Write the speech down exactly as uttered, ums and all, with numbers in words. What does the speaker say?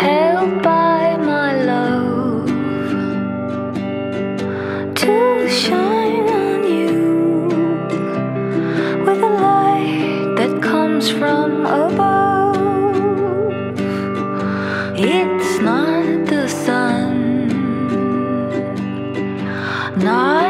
held by my love to shine on you with a light that comes from above. It's not the sun, not